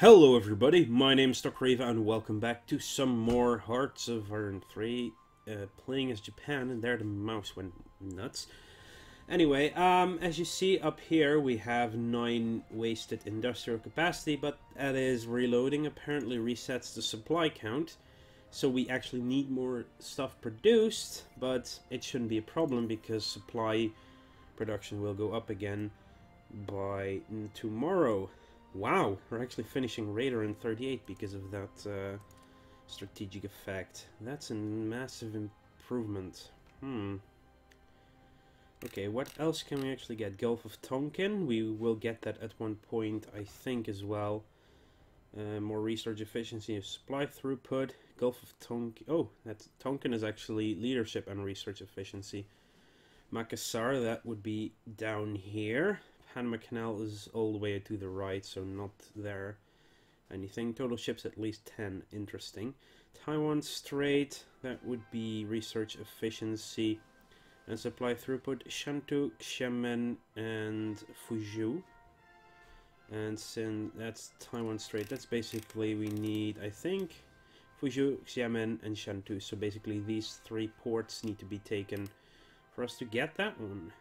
Hello everybody, my name is Tokryva and welcome back to some more Hearts of Iron 3, playing as Japan, and there the mouse went nuts. Anyway, as you see up here, we have 9 wasted industrial capacity, but that is reloading apparently resets the supply count. So we actually need more stuff produced, but it shouldn't be a problem because supply production will go up again by tomorrow. Wow, we're actually finishing radar in 38 because of that strategic effect. That's a massive improvement. Okay, what else can we actually get? Gulf of Tonkin, we will get that at one point, I think, as well. More research efficiency of supply throughput. Gulf of Tonkin. Oh, that's Tonkin is actually leadership and research efficiency. Makassar, that would be down here. Panama Canal is all the way to the right, so not there. Anything. Total ships at least 10. Interesting. Taiwan Strait, that would be research efficiency and supply throughput. Shantou, Xiamen, and Fuzhou. And since that's Taiwan Strait, that's basically we need, I think, Fuzhou, Xiamen, and Shantou. So basically these 3 ports need to be taken for us to get that one.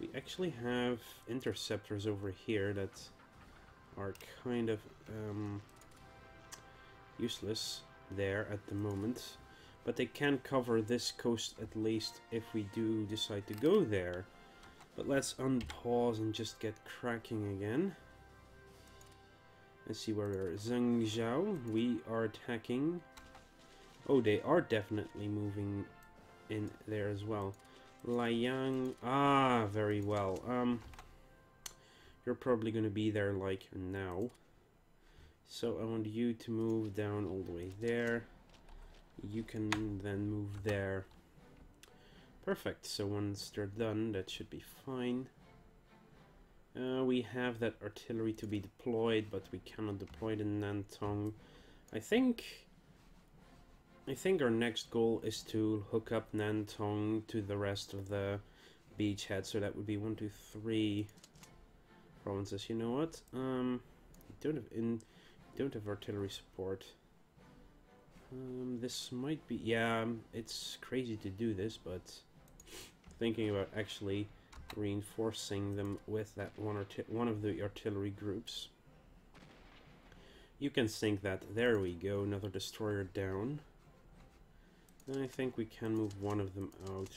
We actually have interceptors over here that are kind of useless there at the moment. But they can cover this coast at least if we do decide to go there. But let's unpause and just get cracking again. Let's see where we are. Zhang Zhao, we are attacking. Oh, they are definitely moving in there as well. Laiyang, ah, very well. You're probably going to be there like now. So I want you to move down all the way there. You can then move there. Perfect. So once they're done, that should be fine. We have that artillery to be deployed, but we cannot deploy the Nantong. I think our next goal is to hook up Nantong to the rest of the beachhead, so that would be 1, 2, 3 provinces. You know what? Don't have artillery support. This might be, yeah, it's crazy to do this, but thinking about actually reinforcing them with that one of the artillery groups. You can sink that. There we go. Another destroyer down. I think we can move one of them out.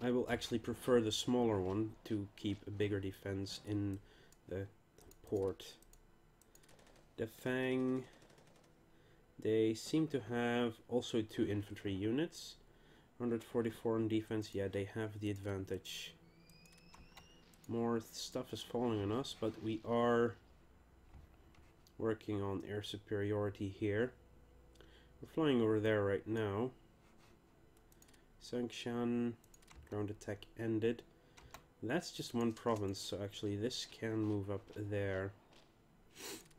I will actually prefer the smaller one to keep a bigger defense in the port. The Fang, they seem to have also 2 infantry units. 144 in defense, yeah, they have the advantage. More stuff is falling on us, but we are working on air superiority here. We're flying over there right now. Sankshan, ground attack ended. That's just one province, so actually this can move up there.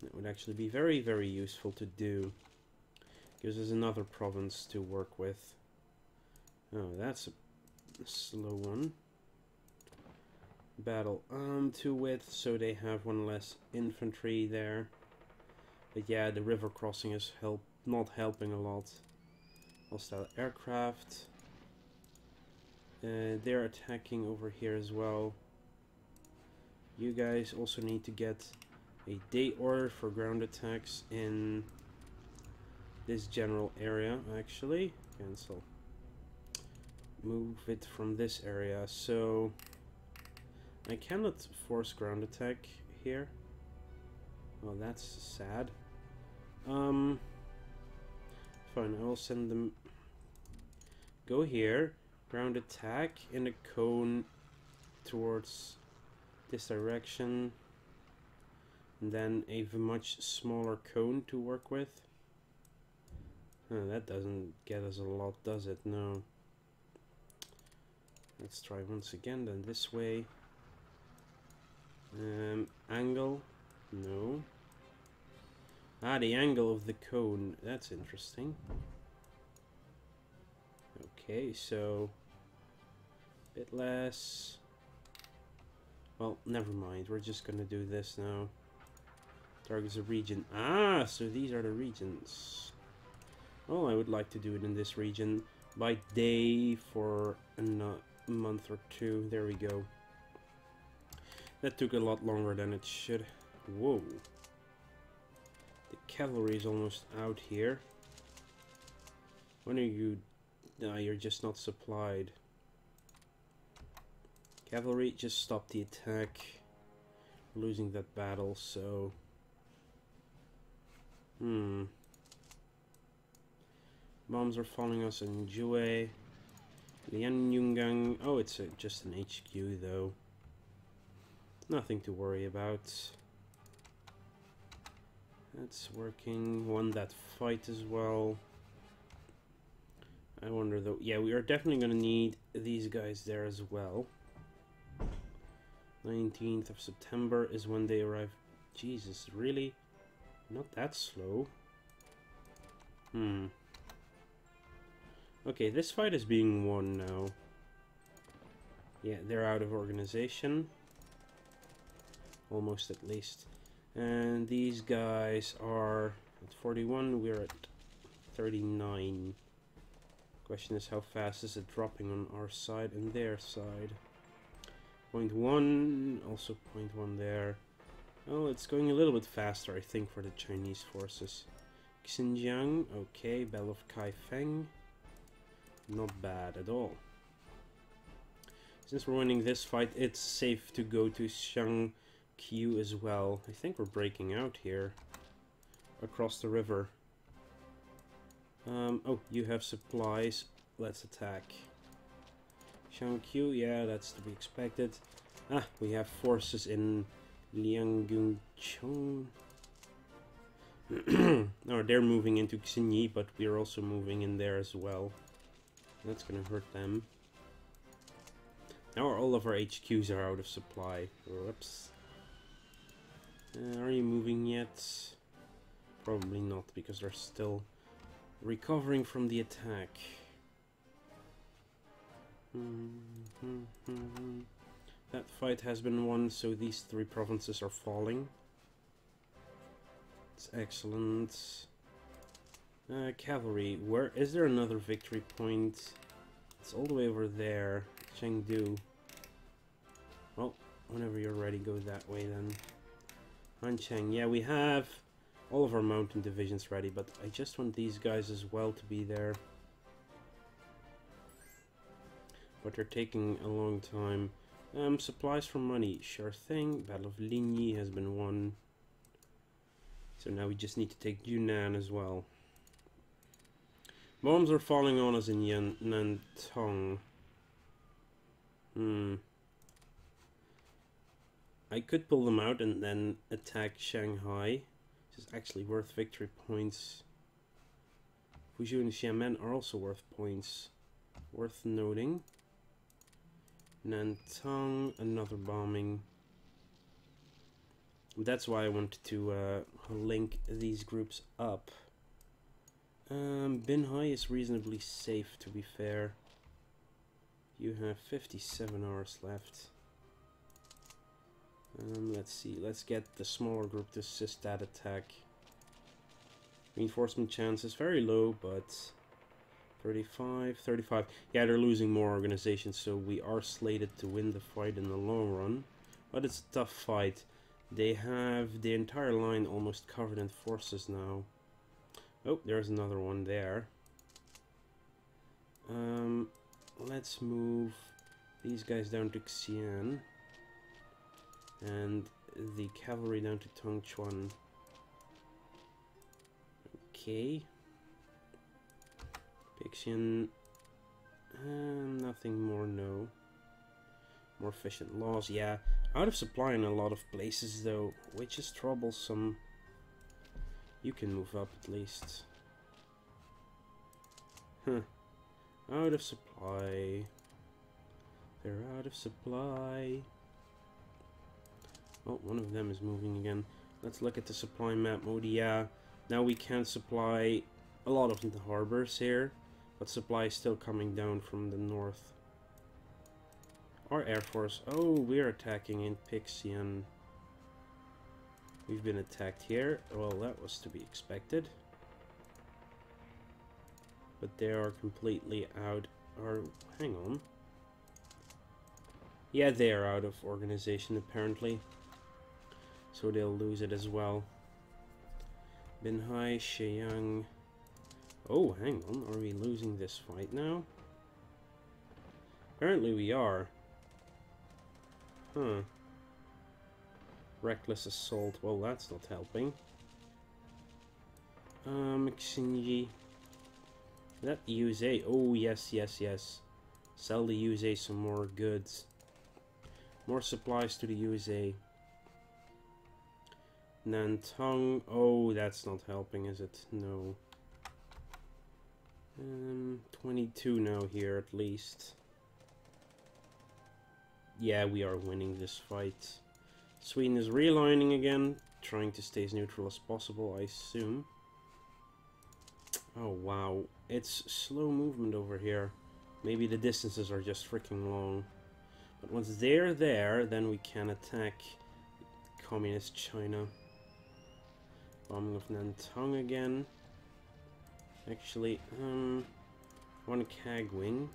That would actually be very, very useful to do. Gives us another province to work with. Oh, that's a slow one. Battle armed to width, so they have 1 less infantry there. But yeah, the river crossing is not helping a lot. Hostile aircraft. They're attacking over here as well. You guys also need to get a day order for ground attacks in this general area, actually. Cancel. Move it from this area. So I cannot force ground attack here. Well, that's sad. Fine, I will send them. Go here, ground attack in a cone towards this direction, and then a much smaller cone to work with. That doesn't get us a lot, does it? No. Let's try once again, then this way. Angle? No. Ah, the angle of the cone. That's interesting. Okay, so a bit less. Well, never mind. We're just gonna do this now. Targets a region. Ah, so these are the regions. Well, I would like to do it in this region by day for a month or two. There we go. That took a lot longer than it should. Whoa. The cavalry is almost out here. When are you... No, you're just not supplied. Cavalry, just stop the attack. Losing that battle, so... Bombs are following us in Jue. Lianyungang. Oh, it's just an HQ, though. Nothing to worry about. That's working. Won that fight as well. I wonder though. Yeah, we are definitely going to need these guys there as well. 19th of September is when they arrive. Jesus, really? Not that slow. Okay, this fight is being won now. Yeah, they're out of organization. Almost, at least. And these guys are at 41, we're at 39. Question is, how fast is it dropping on our side and their side? 0.1, also 0.1 there. Oh, it's going a little bit faster, I think, for the Chinese forces. Xinjiang, okay, Battle of Kaifeng. Not bad at all. Since we're winning this fight, it's safe to go to Xiang Q as well. I think we're breaking out here. Across the river. Oh, you have supplies. Let's attack. Xiang Q, yeah, that's to be expected. Ah, we have forces in Liangcheng. No, they're moving into Xinyi, but we're also moving in there as well. That's gonna hurt them. Now all of our HQs are out of supply. Whoops. Are you moving yet? Probably not, because they're still recovering from the attack. That fight has been won, so these three provinces are falling. It's excellent. Cavalry, where is there another victory point? It's all the way over there. Chengdu. Well, whenever you're ready, go that way then. Han Cheng, yeah, we have all of our mountain divisions ready, but I just want these guys as well to be there. But they're taking a long time. Supplies for money, sure thing. Battle of Lin Yi has been won. So now we just need to take Yunnan as well. Bombs are falling on us in Yunnan Tong. I could pull them out and then attack Shanghai. This is actually worth victory points. Fuzhou and Xiamen are also worth points. Worth noting. Nantong, another bombing. That's why I wanted to link these groups up. Binhai is reasonably safe, to be fair. You have 57 hours left. Let's see, let's get the smaller group to assist that attack. Reinforcement chances very low, but 35. Yeah, they're losing more organizations, so we are slated to win the fight in the long run. But it's a tough fight. They have the entire line almost covered in forces now. Oh, there's another one there. Let's move these guys down to Xian and the cavalry down to Tongchuan. Okay. Pixian. Nothing more, no. More efficient laws, yeah. Out of supply in a lot of places though, which is troublesome. You can move up at least. Huh. Out of supply. They're out of supply. Oh, one of them is moving again. Let's look at the supply map. Oh, yeah. Now we can supply a lot of the harbors here, but supply is still coming down from the north. Our air force. Oh, we're attacking in Pixian. We've been attacked here. Well, that was to be expected. But they are completely out. Or hang on. Yeah, they are out of organization apparently. So they'll lose it as well. Binhai, Sheyang. Oh, hang on. Are we losing this fight now? Apparently we are. Huh. Reckless assault. Well, that's not helping. Xinyi. That USA. Oh, yes, yes, yes. Sell the USA some more goods. More supplies to the USA. Nantong. Oh, that's not helping, is it? No. 22 now here, at least. Yeah, we are winning this fight. Sweden is realigning again, trying to stay as neutral as possible, I assume. Oh, wow. It's slow movement over here. Maybe the distances are just freaking long. But once they're there, then we can attack Communist China. Bombing of Nantong again. Actually, one Kagwing.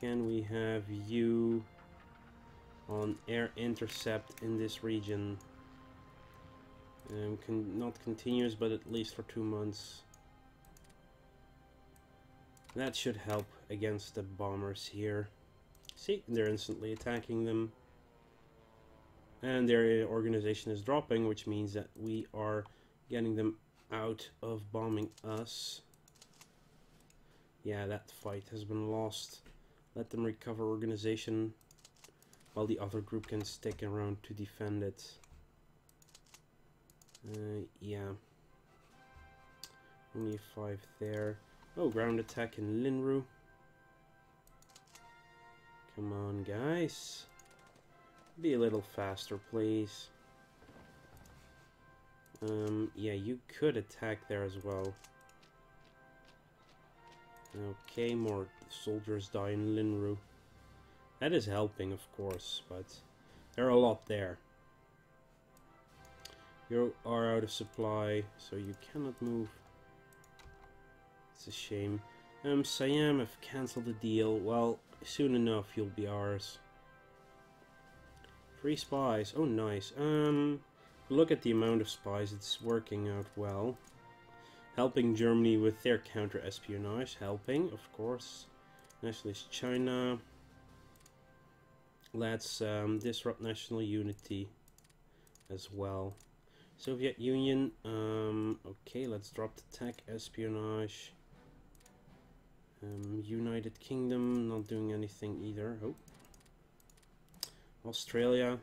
Can we have you on air intercept in this region? Not continuous, but at least for 2 months. That should help against the bombers here. See, they're instantly attacking them. And their organization is dropping, which means that we are getting them out of bombing us. Yeah, that fight has been lost. Let them recover organization while the other group can stick around to defend it. Yeah. Only 5 there. Oh, ground attack in Linru. Come on, guys. Be a little faster, please. Yeah, you could attack there as well. Okay, more soldiers die in Linru. That is helping, of course, but there are a lot there. You are out of supply, so you cannot move. It's a shame. Siam have cancelled the deal. Well, soon enough you'll be ours. 3 spies. Oh, nice. Look at the amount of spies. It's working out well. Helping Germany with their counter-espionage. Helping, of course. Nationalist China. Let's disrupt national unity as well. Soviet Union. Okay, let's drop the tech espionage. United Kingdom. Not doing anything either. Oh. Australia.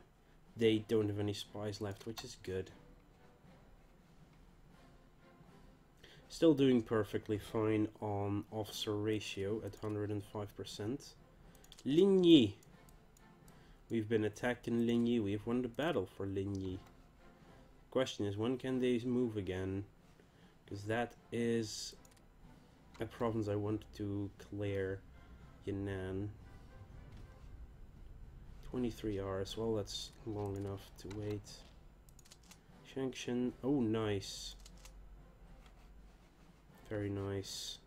They don't have any spies left, which is good. Still doing perfectly fine on officer ratio at 105%. Lin Yi. We've been attacked in Lin Yi. We've won the battle for Lin Yi. Question is, when can they move again? Because that is a province I want to clear. Yunnan. 23 hours. Well, that's long enough to wait. Shangshan. Oh, nice. Very nice.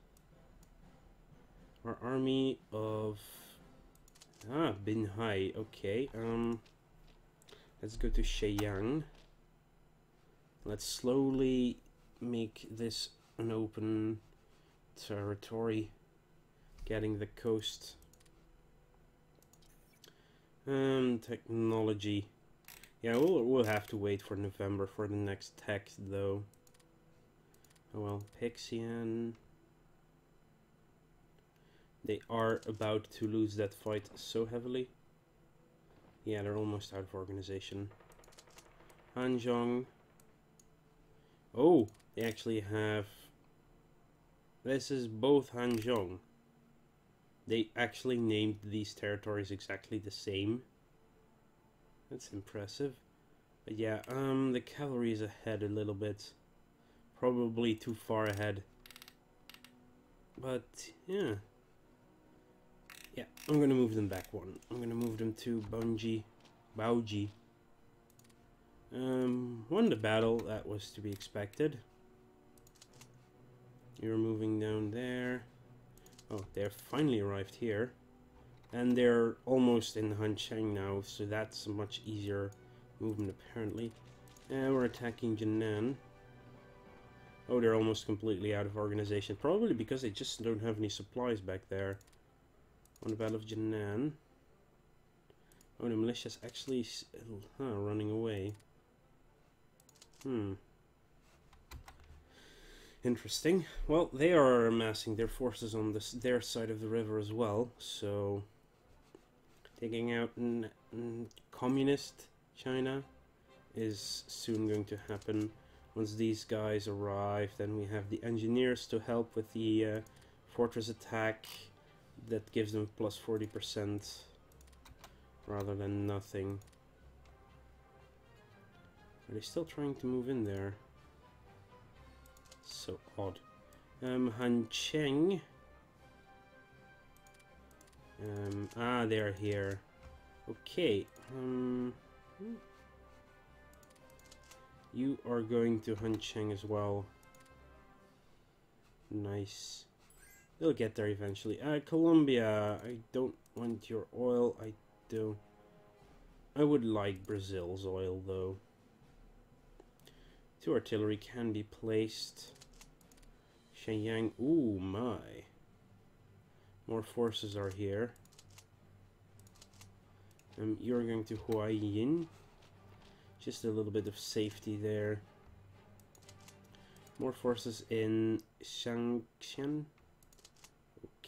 Our army of... Ah, Binhai. Okay. Let's go to Sheyang. Let's slowly make this an open territory. Getting the coast... technology. Yeah, we'll have to wait for November for the next text, though. Oh well, Pixian. They are about to lose that fight so heavily. Yeah, they're almost out of organization. Hancheng. Oh, they actually have... This is both Hancheng. They actually named these territories exactly the same. That's impressive. But yeah, the cavalry is ahead a little bit. Probably too far ahead. But, yeah. Yeah, I'm gonna move them back one. I'm gonna move them to Baoji. Won the battle, that was to be expected. You're moving down there. Oh, they're finally arrived here. And they're almost in Hancheng now, so that's a much easier movement apparently. And we're attacking Jinan. Oh, they're almost completely out of organization. Probably because they just don't have any supplies back there. On the Battle of Jinan. Oh, the militia's actually running away. Hmm. Interesting. Well, they are amassing their forces on their side of the river as well. So, taking out communist China is soon going to happen. Once these guys arrive, then we have the engineers to help with the fortress attack. That gives them plus 40% rather than nothing. Are they still trying to move in there? So odd. Han Cheng. They're here. Okay. You are going to Hancheng as well. Nice. They'll get there eventually. Colombia, I don't want your oil. I do. I would like Brazil's oil though. 2 artillery can be placed. Sheyang, ooh my. More forces are here. You're going to Huayin. Just a little bit of safety there. More forces in Xiangxian.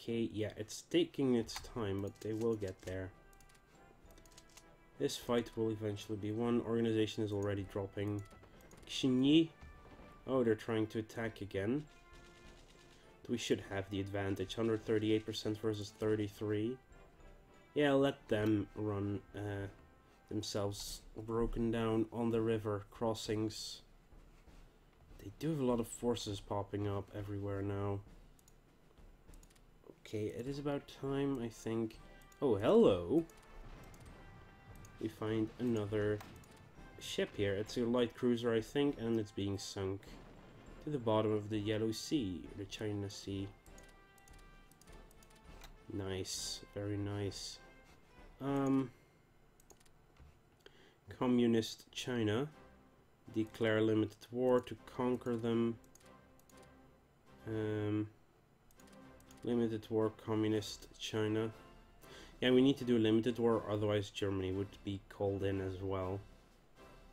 Okay, yeah, it's taking its time, but they will get there. This fight will eventually be won. Organization is already dropping. Xinyi. Oh, they're trying to attack again. We should have the advantage. 138% versus 33. Yeah, let them run themselves broken down on the river crossings. They do have a lot of forces popping up everywhere now. Okay, it is about time, I think. Oh, hello! We find another ship here. It's a light cruiser, I think, and it's being sunk to the bottom of the Yellow Sea, the China Sea. Nice, very nice. Communist China, declare limited war to conquer them. Limited war, communist China. Yeah, we need to do limited war, otherwise Germany would be called in as well.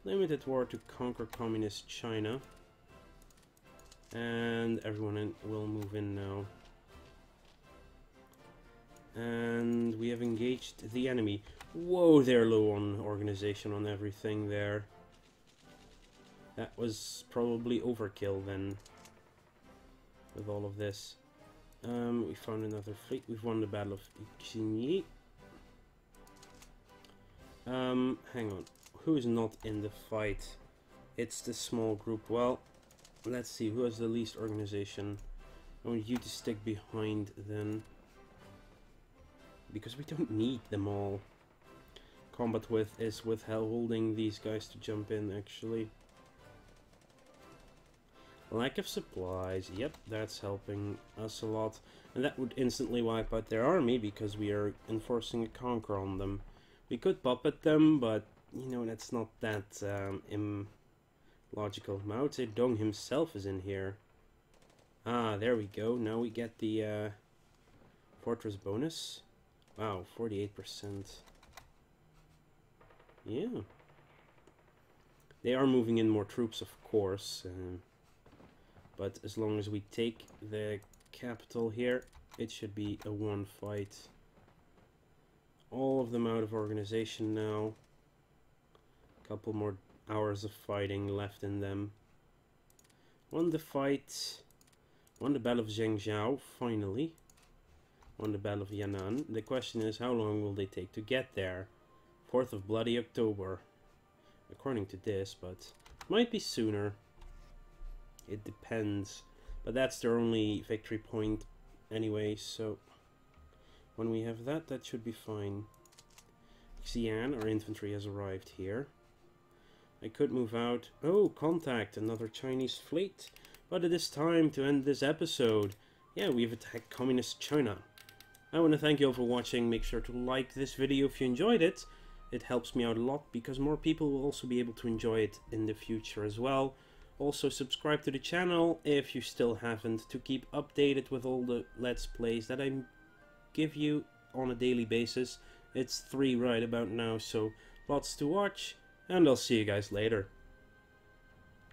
Limited war to conquer communist China. And everyone will move in now. And we have engaged the enemy. Whoa, they're low on organization on everything there. That was probably overkill then. With all of this. We found another fleet. We've won the Battle of Xinyi. Hang on. Who is not in the fight? It's the small group. Well, let's see. Who has the least organization? I want you to stick behind then. Because we don't need them all. Combat with is withholding these guys to jump in, actually. Lack of supplies. Yep, that's helping us a lot. And that would instantly wipe out their army because we are enforcing a conquer on them. We could puppet them, but, you know, that's not that logical. Mao Zedong himself is in here. Ah, there we go. Now we get the fortress bonus. Wow, 48%. Yeah. They are moving in more troops, of course. But as long as we take the capital here, it should be a one fight. All of them out of organization now. A couple more hours of fighting left in them. Won the fight. Won the Battle of Zhang Zhao, finally. Won the Battle of Yan'an. The question is, how long will they take to get there? 4th of bloody October. According to this, but might be sooner. It depends, but that's their only victory point anyway, so when we have that, that should be fine. Xian, our infantry, has arrived here. I could move out. Oh, contact, another Chinese fleet. But it is time to end this episode. Yeah, we've attacked communist China. I want to thank you all for watching. Make sure to like this video if you enjoyed it. It helps me out a lot because more people will also be able to enjoy it in the future as well. Also subscribe to the channel if you still haven't to keep updated with all the Let's Plays that I give you on a daily basis. It's 3 right about now, so lots to watch, and I'll see you guys later.